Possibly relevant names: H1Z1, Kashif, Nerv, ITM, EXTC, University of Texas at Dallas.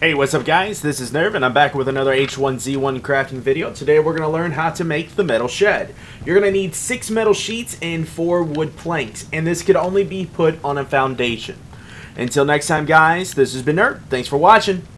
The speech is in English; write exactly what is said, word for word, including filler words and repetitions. Hey, what's up guys? This is Nerv and I'm back with another H one Z one crafting video. Today we're going to learn how to make the metal shed. You're going to need six metal sheets and four wood planks, and this could only be put on a foundation. Until next time guys, this has been Nerv. Thanks for watching.